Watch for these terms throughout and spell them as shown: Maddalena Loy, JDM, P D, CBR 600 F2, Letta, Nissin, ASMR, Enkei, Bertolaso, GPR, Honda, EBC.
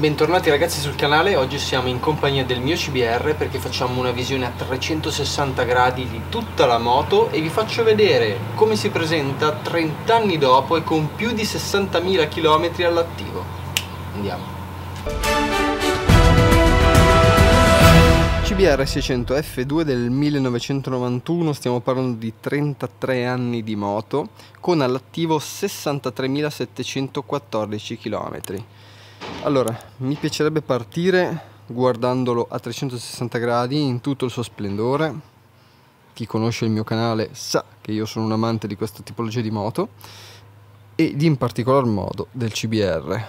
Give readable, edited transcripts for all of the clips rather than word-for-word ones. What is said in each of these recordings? Bentornati ragazzi sul canale, oggi siamo in compagnia del mio CBR perché facciamo una visione a 360 gradi di tutta la moto e vi faccio vedere come si presenta 30 anni dopo e con più di 60.000 km all'attivo. Andiamo. CBR 600 F2 del 1991, stiamo parlando di 33 anni di moto con all'attivo 63.714 km. Allora, mi piacerebbe partire guardandolo a 360 gradi in tutto il suo splendore. Chi conosce il mio canale sa che io sono un amante di questa tipologia di moto e in particolar modo del CBR.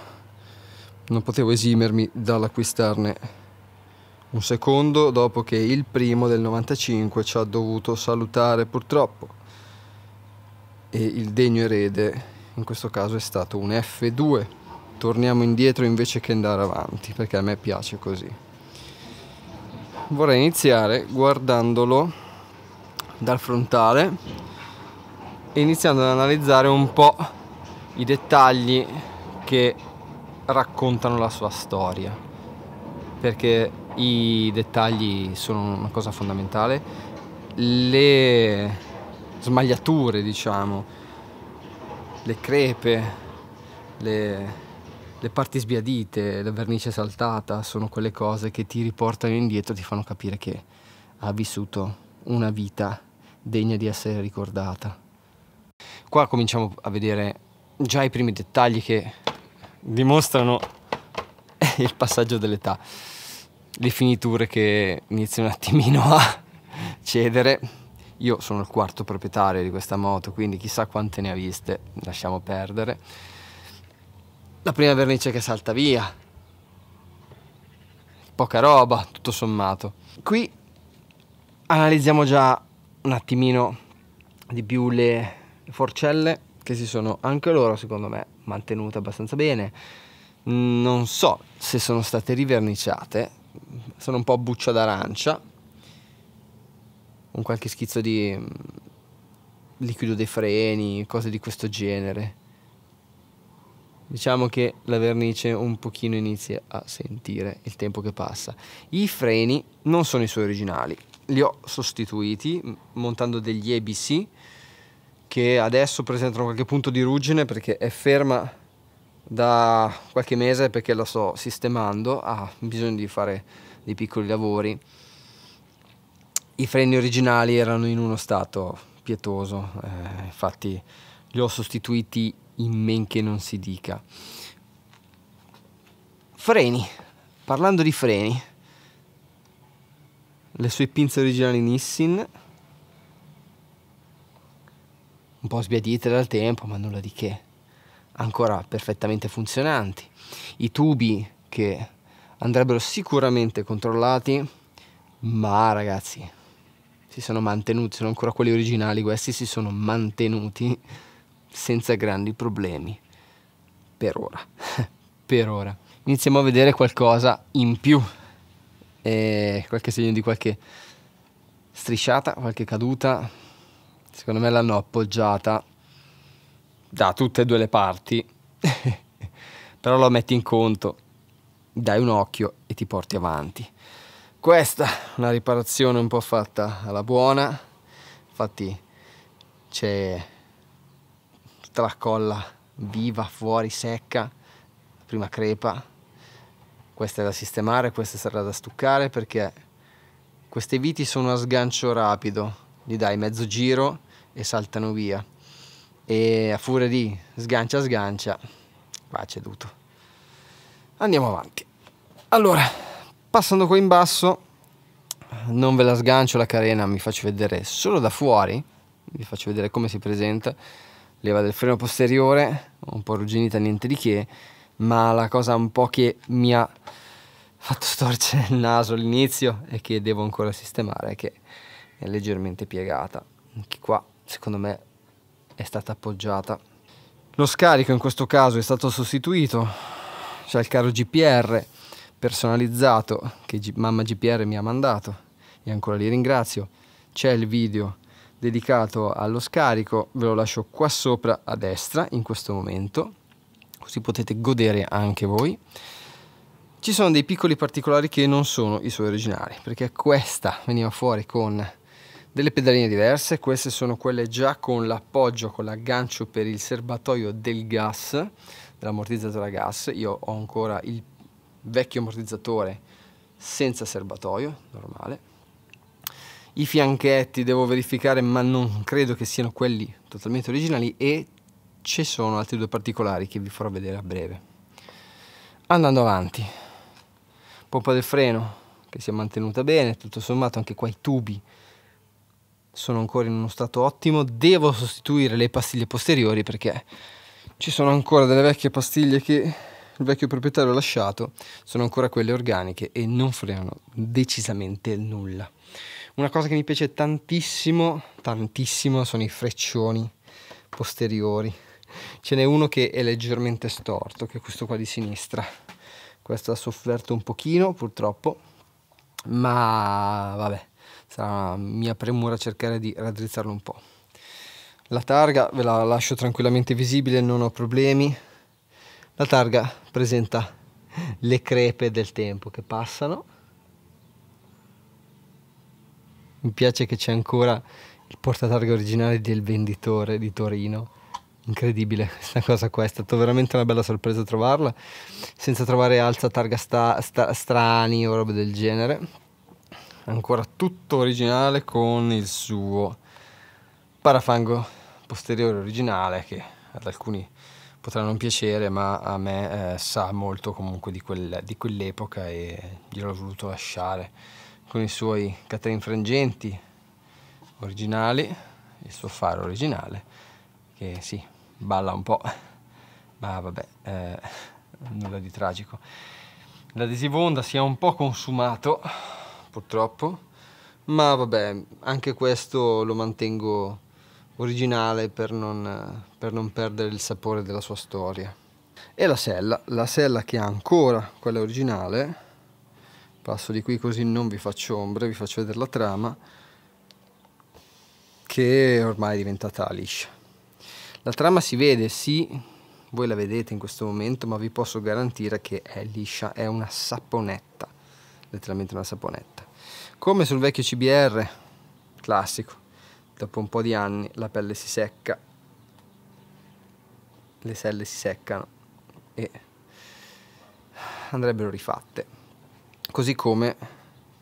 Non potevo esimermi dall'acquistarne un secondo dopo che il primo del 95 ci ha dovuto salutare purtroppo, e il degno erede in questo caso è stato un F2. Torniamo indietro invece che andare avanti, perché a me piace così. Vorrei iniziare guardandolo dal frontale e iniziando ad analizzare un po' i dettagli che raccontano la sua storia, perché i dettagli sono una cosa fondamentale. Le smagliature, diciamo, le crepe, le parti sbiadite, la vernice saltata, sono quelle cose che ti riportano indietro e ti fanno capire che ha vissuto una vita degna di essere ricordata. Qua cominciamo a vedere già i primi dettagli che dimostrano il passaggio dell'età, le finiture che iniziano un attimino a cedere. Io sono il quarto proprietario di questa moto, quindi chissà quante ne ha viste, lasciamo perdere. La prima vernice che salta via, poca roba tutto sommato. Qui analizziamo già un attimino di più le forcelle, che si sono anche loro secondo me mantenute abbastanza bene. Non so se sono state riverniciate, sono un po' buccia d'arancia, con qualche schizzo di liquido dei freni, cose di questo genere. Diciamo che la vernice un pochino inizia a sentire il tempo che passa. I freni non sono i suoi originali, li ho sostituiti montando degli EBC che adesso presentano qualche punto di ruggine perché è ferma da qualche mese, perché la sto sistemando, ha bisogno di fare dei piccoli lavori. I freni originali erano in uno stato pietoso, infatti li ho sostituiti in men che non si dica. Freni, parlando di freni, le sue pinze originali Nissin, un po' sbiadite dal tempo ma nulla di che, ancora perfettamente funzionanti. I tubi che andrebbero sicuramente controllati, ma ragazzi si sono mantenuti, sono ancora quelli originali, questi si sono mantenuti senza grandi problemi per ora. Per ora iniziamo a vedere qualcosa in più, qualche segno di qualche strisciata, qualche caduta. Secondo me l'hanno appoggiata da tutte e due le parti. Però lo metti in conto, dai un occhio e ti porti avanti. Questa una riparazione un po' fatta alla buona, infatti c'è la colla viva fuori, secca, prima crepa. Questa è da sistemare, questa sarà da stuccare, perché queste viti sono a sgancio rapido, gli dai mezzo giro e saltano via, e a furia di sgancia sgancia qua è ceduto. Andiamo avanti. Allora, passando qua in basso non ve la sgancio la carena, mi faccio vedere solo da fuori, vi faccio vedere come si presenta. Leva del freno posteriore, un po' arrugginita, niente di che, ma la cosa un po' che mi ha fatto storcere il naso all'inizio e che devo ancora sistemare è che è leggermente piegata. Anche qua secondo me è stata appoggiata. Lo scarico in questo caso è stato sostituito, c'è il caro GPR personalizzato che mamma GPR mi ha mandato e ancora li ringrazio. C'è il video dedicato allo scarico, ve lo lascio qua sopra a destra in questo momento, così potete godere anche voi. Ci sono dei piccoli particolari che non sono i suoi originali, perché questa veniva fuori con delle pedaline diverse, queste sono quelle già con l'appoggio, con l'aggancio per il serbatoio del gas, dell'ammortizzatore a gas. Io ho ancora il vecchio ammortizzatore senza serbatoio, normale. I fianchetti devo verificare, ma non credo che siano quelli totalmente originali, e ci sono altri due particolari che vi farò vedere a breve. Andando avanti, pompa del freno che si è mantenuta bene, tutto sommato anche qua i tubi sono ancora in uno stato ottimo. Devo sostituire le pastiglie posteriori perché ci sono ancora delle vecchie pastiglie che il vecchio proprietario ha lasciato, sono ancora quelle organiche e non frenano decisamente nulla. Una cosa che mi piace tantissimo, tantissimo, sono i freccioni posteriori. Ce n'è uno che è leggermente storto, che è questo qua di sinistra. Questo ha sofferto un pochino purtroppo, ma vabbè, sarà mia premura cercare di raddrizzarlo un po'. La targa ve la lascio tranquillamente visibile, non ho problemi. La targa presenta le crepe del tempo che passano. Mi piace che c'è ancora il portatarga originale del venditore di Torino. Incredibile questa cosa qua, è stata veramente una bella sorpresa trovarla, senza trovare alza targa strani o robe del genere. Ancora tutto originale con il suo parafango posteriore originale, che ad alcuni potrà non piacere, ma a me sa molto comunque di quell'epoca, e gliel'ho voluto lasciare con i suoi catene infrangenti originali, il suo faro originale, che sì, balla un po', ma vabbè, nulla di tragico. L'adesivo Honda si è un po' consumato purtroppo, ma vabbè, anche questo lo mantengo originale per non perdere il sapore della sua storia. E la sella che ha ancora quella originale, passo di qui così non vi faccio ombre, vi faccio vedere la trama, che ormai è diventata liscia. La trama si vede, sì, voi la vedete in questo momento, ma vi posso garantire che è liscia, è una saponetta, letteralmente una saponetta. Come sul vecchio CBR classico, dopo un po' di anni la pelle si secca, le selle si seccano e andrebbero rifatte. Così come,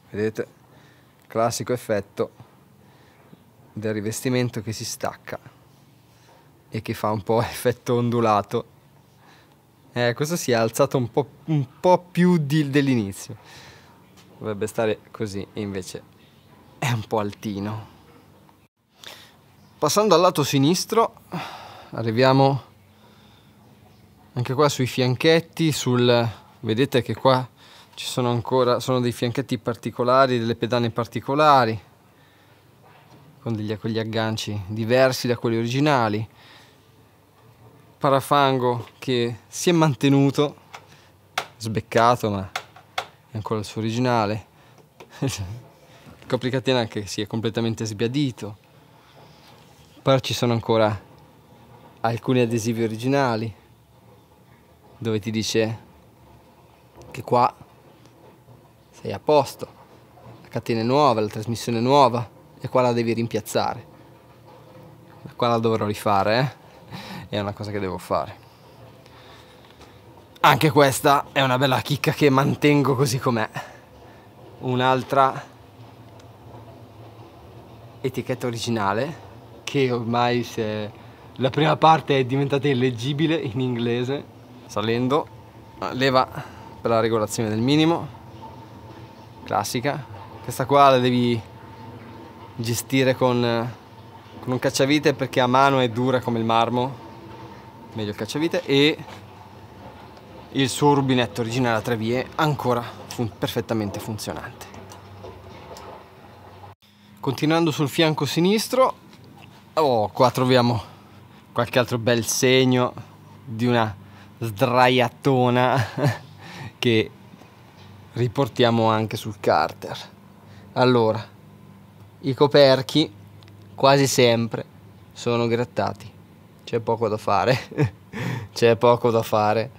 vedete, classico effetto del rivestimento che si stacca e che fa un po' effetto ondulato. Questo si è alzato un po' più dell'inizio, dovrebbe stare così e invece è un po' altino. Passando al lato sinistro arriviamo anche qua sui fianchetti, vedete che qua ci sono ancora dei fianchetti particolari, delle pedane particolari con degli agganci diversi da quelli originali. Parafango che si è mantenuto, sbeccato, ma è ancora il suo originale. Il copricatena che si è completamente sbiadito. Poi ci sono ancora alcuni adesivi originali, dove ti dice che qua sei a posto, la catena è nuova, la trasmissione è nuova, e qua la devi rimpiazzare. Qua la dovrò rifare, È una cosa che devo fare. Anche questa è una bella chicca che mantengo così com'è. Un'altra etichetta originale che ormai, se la prima parte è diventata illeggibile in inglese. Salendo, leva per la regolazione del minimo, classica. Questa qua la devi gestire con un cacciavite, perché a mano è dura come il marmo, meglio il cacciavite, e il suo rubinetto originale a 3 vie ancora perfettamente funzionante. Continuando sul fianco sinistro, qua troviamo qualche altro bel segno di una sdraiatona che riportiamo anche sul Carter. Allora, i coperchi quasi sempre sono grattati. C'è poco da fare, c'è poco da fare.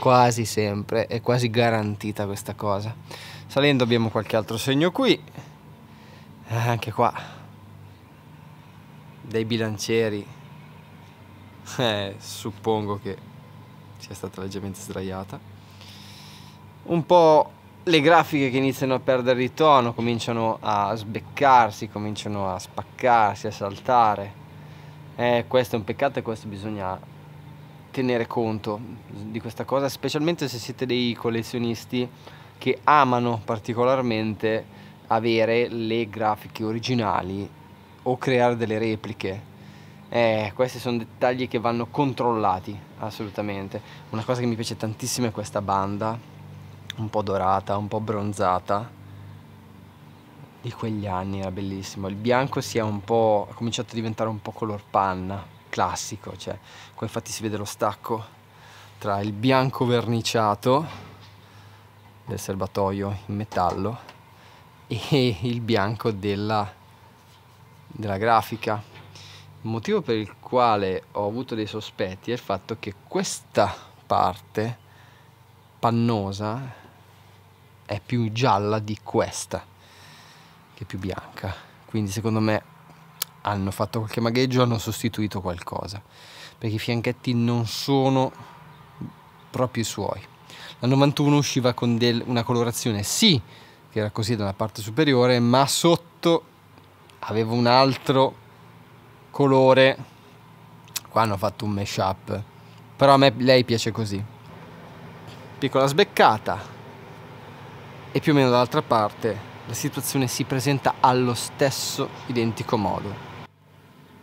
quasi sempre, è quasi garantita questa cosa. Salendo abbiamo qualche altro segno qui, anche qua dei bilancieri, suppongo che sia stata leggermente sdraiata. Un po' le grafiche che iniziano a perdere il tono, cominciano a sbeccarsi, cominciano a spaccarsi, a saltare. Questo è un peccato e questo bisogna tenere conto di questa cosa, specialmente se siete dei collezionisti che amano particolarmente avere le grafiche originali o creare delle repliche. Questi sono dettagli che vanno controllati assolutamente. Una cosa che mi piace tantissimo è questa banda un po' dorata, un po' bronzata di quegli anni, era bellissimo. Il bianco si è un po', ha cominciato a diventare un po' color panna classico, cioè qua infatti si vede lo stacco tra il bianco verniciato del serbatoio in metallo e il bianco della grafica. Il motivo per il quale ho avuto dei sospetti è il fatto che questa parte pannosa è più gialla di questa, che è più bianca, quindi secondo me hanno fatto qualche magheggio, hanno sostituito qualcosa, perché i fianchetti non sono proprio i suoi. La 91 usciva con una colorazione sì che era così da una parte superiore, ma sotto aveva un altro colore. Qua hanno fatto un mash up, però a me lei piace così. Piccola sbeccata, e più o meno dall'altra parte la situazione si presenta allo stesso identico modo.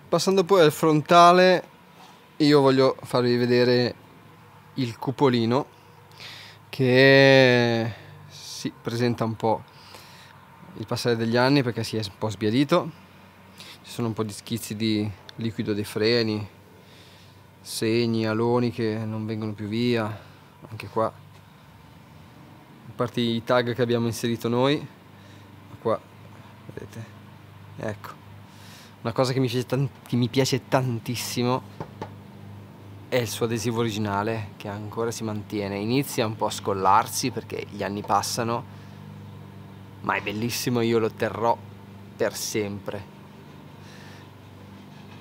Passando poi al frontale, io voglio farvi vedere il cupolino che si presenta un po' il passare degli anni, perché si è un po' sbiadito, ci sono un po' di schizzi di liquido dei freni, segni, aloni che non vengono più via, anche qua a parte i tag che abbiamo inserito noi qua, vedete, ecco. Una cosa che mi piace tantissimo è il suo adesivo originale, che ancora si mantiene. Inizia un po' a scollarsi perché gli anni passano, ma è bellissimo, io lo terrò per sempre.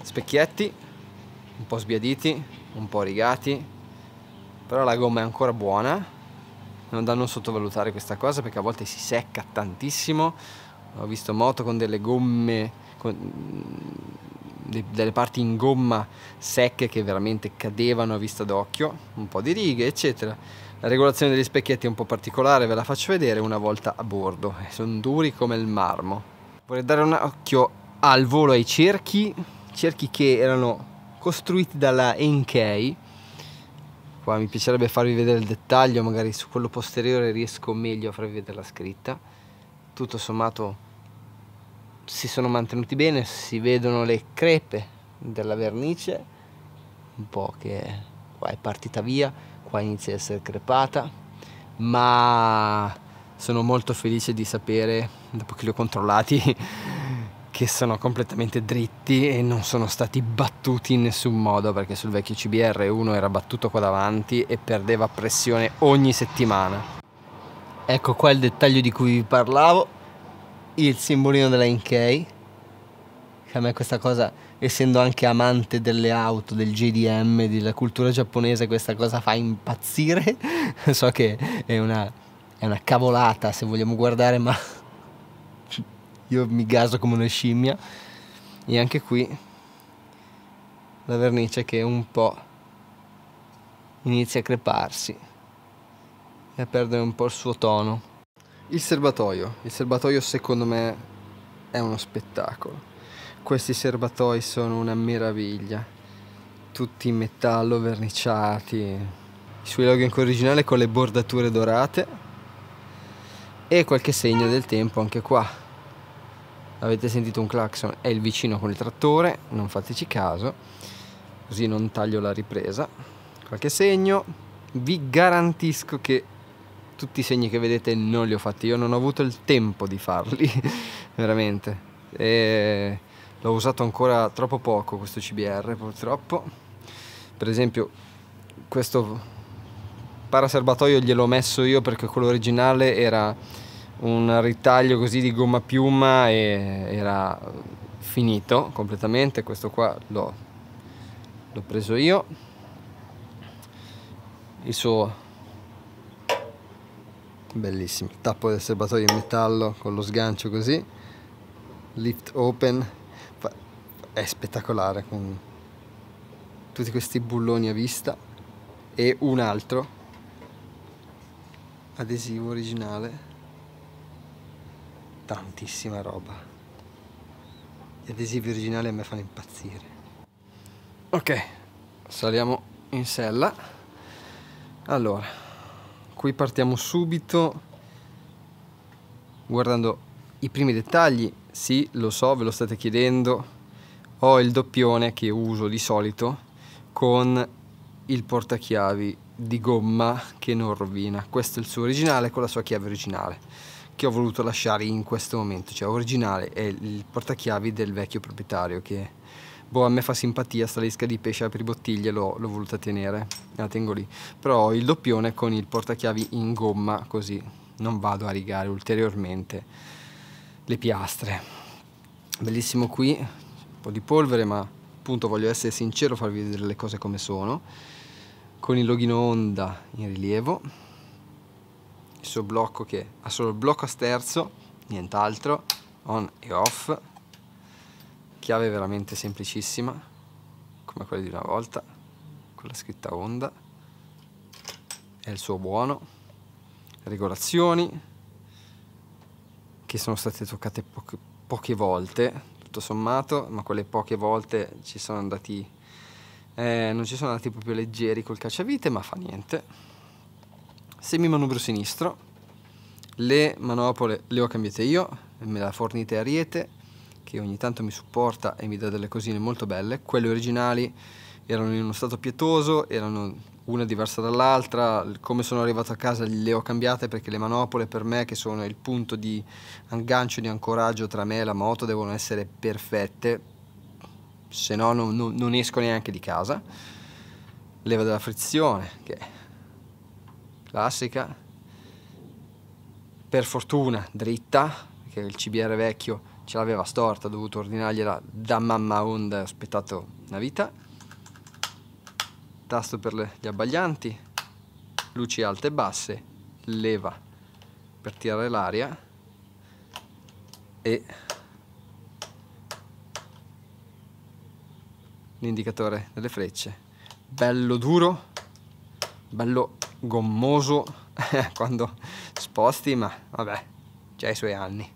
Specchietti un po' sbiaditi, un po' rigati, però la gomma è ancora buona. Non da non sottovalutare questa cosa, perché a volte si secca tantissimo. Ho visto moto con delle gomme, delle parti in gomma secche che veramente cadevano a vista d'occhio, un po' di righe eccetera. La regolazione degli specchietti è un po' particolare, ve la faccio vedere una volta a bordo. Sono duri come il marmo. Vorrei dare un occhio al volo ai cerchi che erano costruiti dalla Enkei. Qua mi piacerebbe farvi vedere il dettaglio, magari su quello posteriore riesco meglio a farvi vedere la scritta. Tutto sommato si sono mantenuti bene, si vedono le crepe della vernice, un po' che qua è partita via, qua inizia a essere crepata, ma sono molto felice di sapere, dopo che li ho controllati, che sono completamente dritti e non sono stati battuti in nessun modo, perché sul vecchio CBR uno era battuto qua davanti e perdeva pressione ogni settimana. Ecco qua il dettaglio di cui vi parlavo, il simbolino della Enkei, che a me questa cosa, essendo anche amante delle auto, del JDM, della cultura giapponese, questa cosa fa impazzire. So che è una cavolata se vogliamo guardare, ma io mi gaso come una scimmia. E anche qui la vernice che un po' inizia a creparsi e a perdere un po' il suo tono. Il serbatoio secondo me è uno spettacolo. Questi serbatoi sono una meraviglia, tutti in metallo verniciati, i suoi loghi anche originali con le bordature dorate e qualche segno del tempo anche qua. Avete sentito un clacson? È il vicino con il trattore, non fateci caso, così non taglio la ripresa. Qualche segno, vi garantisco che tutti i segni che vedete non li ho fatti io, non ho avuto il tempo di farli, veramente. E l'ho usato ancora troppo poco questo CBR, purtroppo. Per esempio questo paraserbatoio gliel'ho messo io perché quello originale era un ritaglio così di gomma piuma e era finito completamente. Questo qua l'ho preso io. Il suo bellissimo tappo del serbatoio in metallo con lo sgancio così, lift open, è spettacolare con tutti questi bulloni a vista e un altro adesivo originale. Tantissima roba, gli adesivi originali a me fanno impazzire. Ok, saliamo in sella. Allora, qui partiamo subito guardando i primi dettagli. Sì, lo so, ve lo state chiedendo, ho il doppione che uso di solito con il portachiavi di gomma che non rovina. Questo è il suo originale con la sua chiave originale, che ho voluto lasciare in questo momento, cioè originale è il portachiavi del vecchio proprietario che, boh, a me fa simpatia, sta l'esca di pesce per bottiglie, l'ho voluta tenere, la tengo lì, però ho il doppione con il portachiavi in gomma, così non vado a rigare ulteriormente le piastre. Bellissimo qui, un po' di polvere, ma appunto voglio essere sincero, farvi vedere le cose come sono, con il loghino Honda in rilievo, il suo blocco che ha solo il blocco a sterzo, nient'altro, on e off, chiave veramente semplicissima come quella di una volta con la scritta Honda, è il suo buono, regolazioni che sono state toccate poche volte tutto sommato, ma quelle poche volte ci sono andati non ci sono andati proprio leggeri col cacciavite, ma fa niente. Semimanubrio sinistro, le manopole le ho cambiate io, me la fornite Ariete che ogni tanto mi supporta e mi dà delle cosine molto belle. Quelle originali erano in uno stato pietoso, erano una diversa dall'altra, come sono arrivato a casa le ho cambiate perché le manopole per me, che sono il punto di aggancio, di ancoraggio tra me e la moto, devono essere perfette, se no non esco neanche di casa. Leva della frizione che classica, per fortuna dritta, perché il CBR vecchio ce l'aveva storta, ho dovuto ordinargliela da mamma Honda, ho aspettato una vita. Tasto per gli abbaglianti, luci alte e basse, leva per tirare l'aria e l'indicatore delle frecce, bello duro, bello gommoso quando sposti, ma vabbè, già i suoi anni.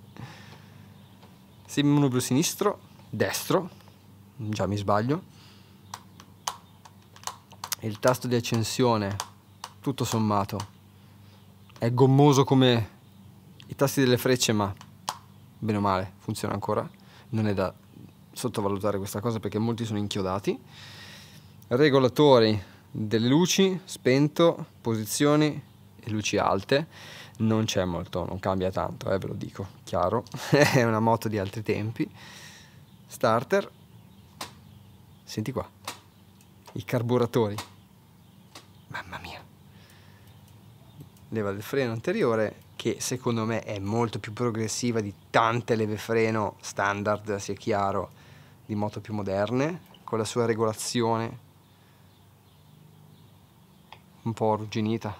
Semimanubrio sinistro, destro, già mi sbaglio. Il tasto di accensione tutto sommato è gommoso come i tasti delle frecce, ma bene o male funziona ancora, non è da sottovalutare questa cosa perché molti sono inchiodati. Regolatori delle luci, spento, posizioni e luci alte, non c'è molto, non cambia tanto, ve lo dico chiaro è una moto di altri tempi. Starter, senti qua i carburatori, mamma mia. Leva del freno anteriore che secondo me è molto più progressiva di tante leve freno standard, sia chiaro, di moto più moderne, con la sua regolazione un po' arrugginita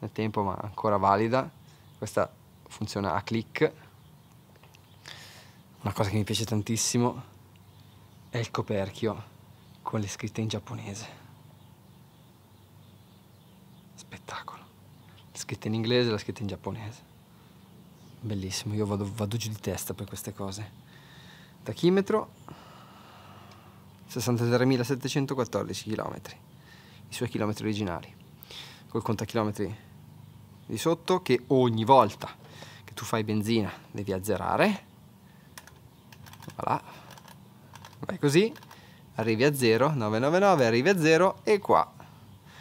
nel tempo ma ancora valida. Questa funziona a click. Una cosa che mi piace tantissimo è il coperchio con le scritte in giapponese, spettacolo, le scritte in inglese e la scritta in giapponese, bellissimo. Io vado giù di testa per queste cose. Tachimetro, 63.714 km, i suoi chilometri originali, col contachilometri di sotto che ogni volta che tu fai benzina devi azzerare, voilà. Vai così, arrivi a 0, 999, arrivi a 0 e qua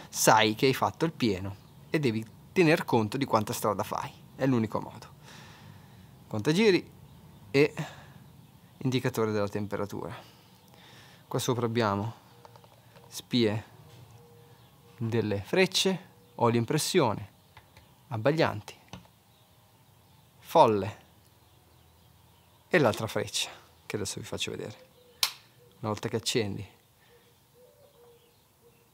sai che hai fatto il pieno e devi tener conto di quanta strada fai, è l'unico modo. Contagiri e indicatore della temperatura. Qua sopra abbiamo spie delle frecce, olio in pressione, abbaglianti, folle e l'altra freccia che adesso vi faccio vedere. Una volta che accendi,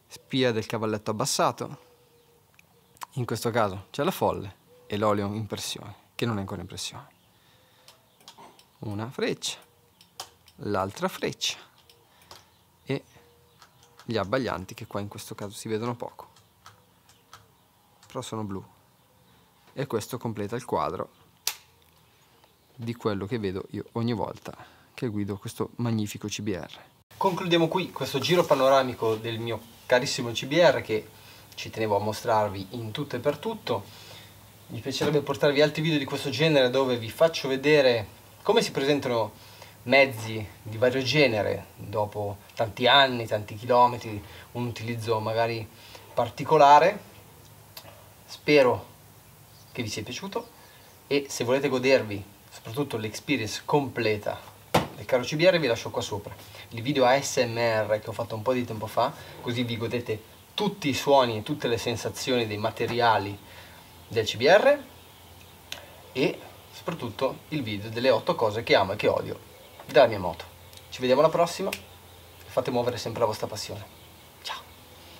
spia del cavalletto abbassato, in questo caso c'è la folle e l'olio in pressione, che non è ancora in pressione. Una freccia, l'altra freccia e gli abbaglianti, che qua in questo caso si vedono poco, però sono blu, e questo completa il quadro di quello che vedo io ogni volta che guido questo magnifico CBR. Concludiamo qui questo giro panoramico del mio carissimo CBR, che ci tenevo a mostrarvi in tutto e per tutto. Mi piacerebbe portarvi altri video di questo genere dove vi faccio vedere come si presentano mezzi di vario genere dopo tanti anni, tanti chilometri, un utilizzo magari particolare. Spero che vi sia piaciuto, e se volete godervi soprattutto l'experience completa del caro CBR vi lascio qua sopra il video ASMR che ho fatto un po' di tempo fa, così vi godete tutti i suoni e tutte le sensazioni dei materiali del CBR, e soprattutto il video delle 8 cose che amo e che odio dalla mia moto. Ci vediamo alla prossima, fate muovere sempre la vostra passione.